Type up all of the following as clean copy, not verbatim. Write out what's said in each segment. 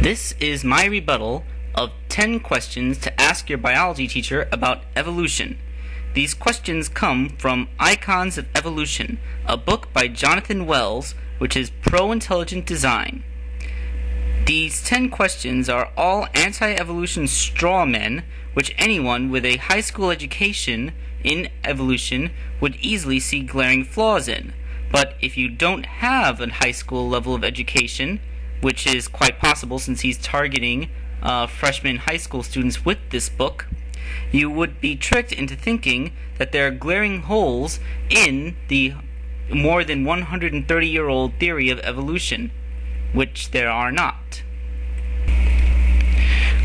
This is my rebuttal of 10 questions to ask your biology teacher about evolution. These questions come from Icons of Evolution, a book by Jonathan Wells, which is pro-intelligent design. These 10 questions are all anti-evolution straw men, which anyone with a high school education in evolution would easily see glaring flaws in. But if you don't have a high school level of education, which is quite possible since he's targeting freshman high school students with this book, you would be tricked into thinking that there are glaring holes in the more than 130-year-old theory of evolution, which there are not.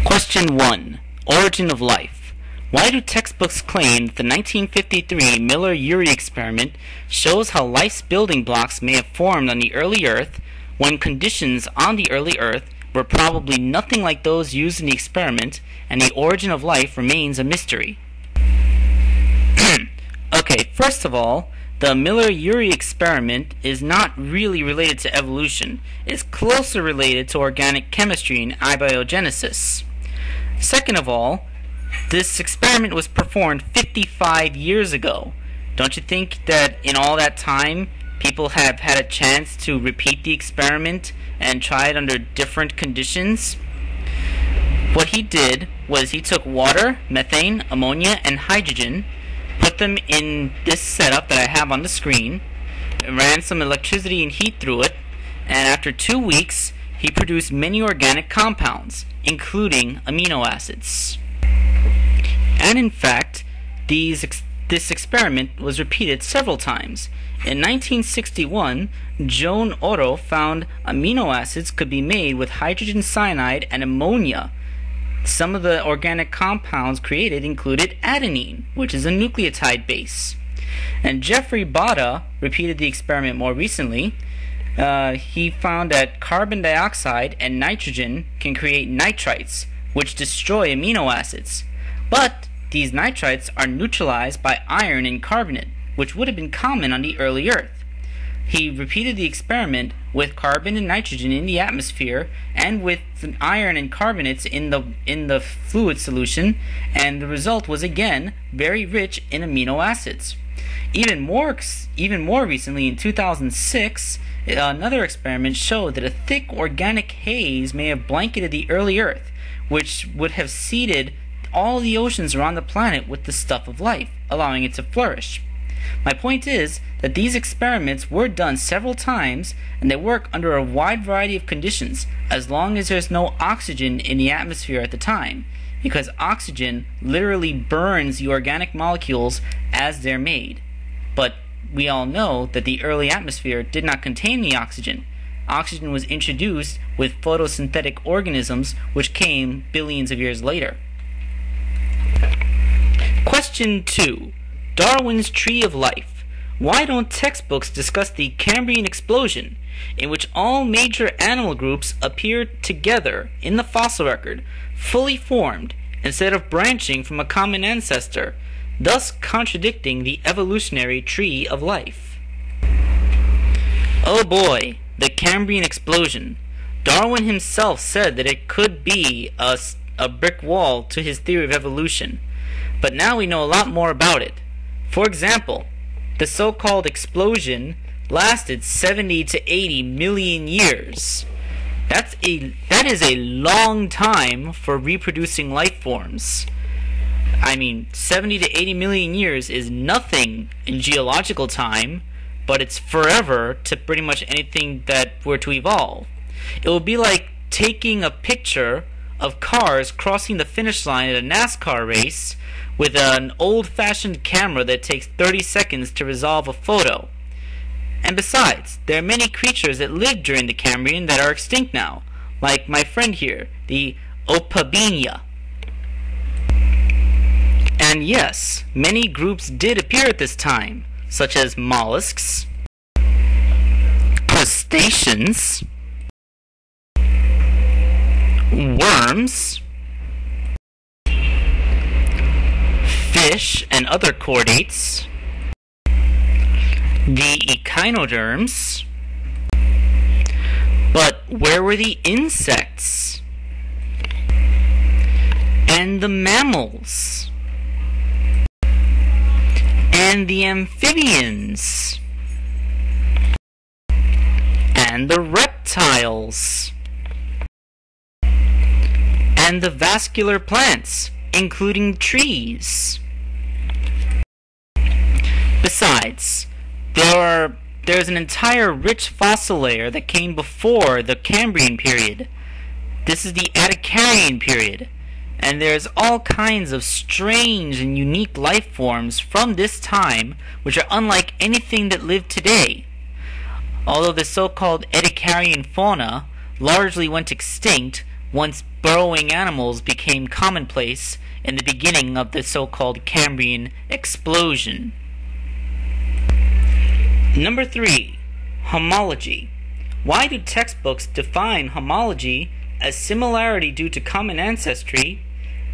Question 1. Origin of life. Why do textbooks claim that the 1953 Miller-Urey experiment shows how life's building blocks may have formed on the early Earth when conditions on the early Earth were probably nothing like those used in the experiment, and the origin of life remains a mystery? Okay, first of all, the Miller-Urey experiment is not really related to evolution. It's closer related to organic chemistry and abiogenesis. Second of all, this experiment was performed 55 years ago. Don't you think that in all that time, people have had a chance to repeat the experiment and try it under different conditions? What he did was he took water, methane, ammonia, and hydrogen, put them in this setup that I have on the screen, ran some electricity and heat through it, and after 2 weeks, he produced many organic compounds, including amino acids. And in fact, this experiment was repeated several times. In 1961, Joan Oro found amino acids could be made with hydrogen cyanide and ammonia. Some of the organic compounds created included adenine, which is a nucleotide base. And Jeffrey Bada repeated the experiment more recently. He found that carbon dioxide and nitrogen can create nitrites, which destroy amino acids. But these nitrites are neutralized by iron and carbonate, which would have been common on the early Earth. He repeated the experiment with carbon and nitrogen in the atmosphere and with iron and carbonates in the fluid solution, and the result was again very rich in amino acids. Even more recently, in 2006, another experiment showed that a thick organic haze may have blanketed the early Earth, which would have seeded all the oceans around the planet with the stuff of life, allowing it to flourish. My point is that these experiments were done several times, and they work under a wide variety of conditions as long as there's no oxygen in the atmosphere at the time, because oxygen literally burns the organic molecules as they're made. But we all know that the early atmosphere did not contain the oxygen. Oxygen was introduced with photosynthetic organisms, which came billions of years later. Question 2. Darwin's Tree of Life. Why don't textbooks discuss the Cambrian Explosion, in which all major animal groups appear together in the fossil record, fully formed, instead of branching from a common ancestor, thus contradicting the evolutionary tree of life? Oh boy, the Cambrian Explosion. Darwin himself said that it could be a brick wall to his theory of evolution, but now we know a lot more about it. For example, the so-called explosion lasted 70 to 80 million years. That is a long time for reproducing life forms. I mean, 70 to 80 million years is nothing in geological time, but it's forever to pretty much anything that were to evolve. It would be like taking a picture of cars crossing the finish line at a NASCAR race with an old-fashioned camera that takes 30 seconds to resolve a photo. And besides, there are many creatures that lived during the Cambrian that are extinct now, like my friend here, the Opabinia. And yes, many groups did appear at this time, such as mollusks, crustaceans, worms, fish and other chordates, the echinoderms. But where were the insects? and the mammals and the amphibians and the reptiles and the vascular plants, including trees. Besides, there's an entire rich fossil layer that came before the Cambrian period. This is the Ediacaran period, and there's all kinds of strange and unique life forms from this time which are unlike anything that live today. Although the so-called Ediacaran fauna largely went extinct once burrowing animals became commonplace in the beginning of the so-called Cambrian Explosion. Number 3. Homology. Why do textbooks define homology as similarity due to common ancestry,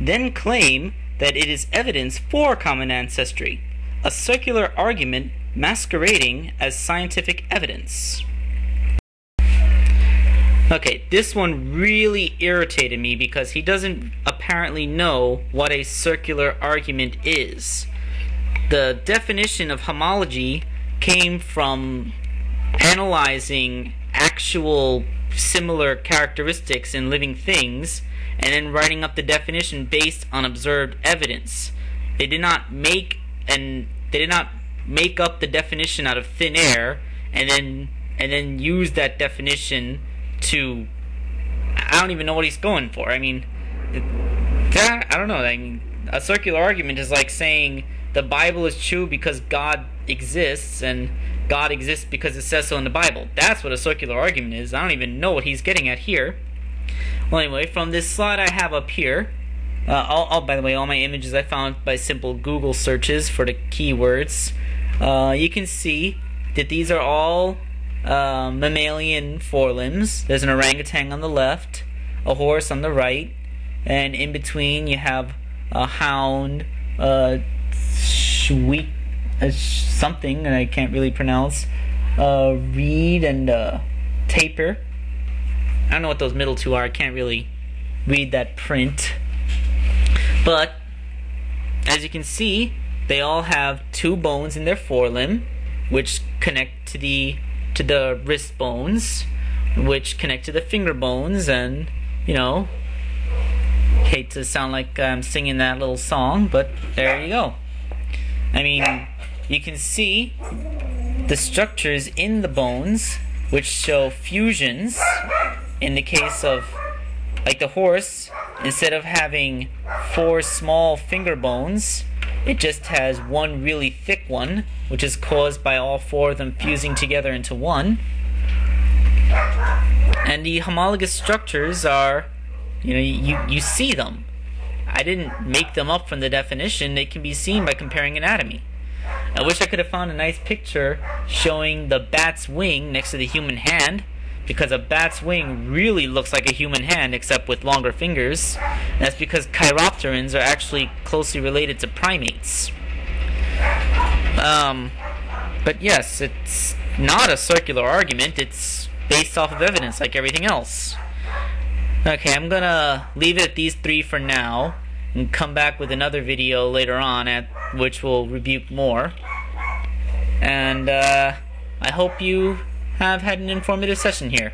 then claim that it is evidence for common ancestry, a circular argument masquerading as scientific evidence? Okay, this one really irritated me because he doesn't apparently know what a circular argument is. The definition of homology came from analyzing actual similar characteristics in living things and then writing up the definition based on observed evidence. They did not make up the definition out of thin air and then use that definition to, I don't even know what he's going for. I mean, that, I don't know. I mean, a circular argument is like saying the Bible is true because God exists and God exists because it says so in the Bible. That's what a circular argument is. I don't even know what he's getting at here. Well, anyway, from this slide I have up here, by the way, all my images I found by simple Google searches for the keywords. You can see that these are all mammalian forelimbs. There's an orangutan on the left, a horse on the right, and in between you have a hound, something that I can't really pronounce, reed and tapir. I don't know what those middle two are. I can't really read that print, but as you can see, they all have two bones in their forelimb which connect to the wrist bones, which connect to the finger bones. And, you know, hate to sound like I'm singing that little song, but there you go. I mean, you can see the structures in the bones which show fusions. In the case of, like, the horse, instead of having four small finger bones, it just has one really thick one, which is caused by all four of them fusing together into one. And the homologous structures are, you know, you see them. I didn't make them up from the definition. They can be seen by comparing anatomy. I wish I could have found a nice picture showing the bat's wing next to the human hand, because a bat's wing really looks like a human hand except with longer fingers. That's because chiropterans are actually closely related to primates. But yes, it's not a circular argument. It's based off of evidence like everything else. Okay, I'm gonna leave it at these three for now and come back with another video later on at which will rebuke more. And I hope you have had an informative session here.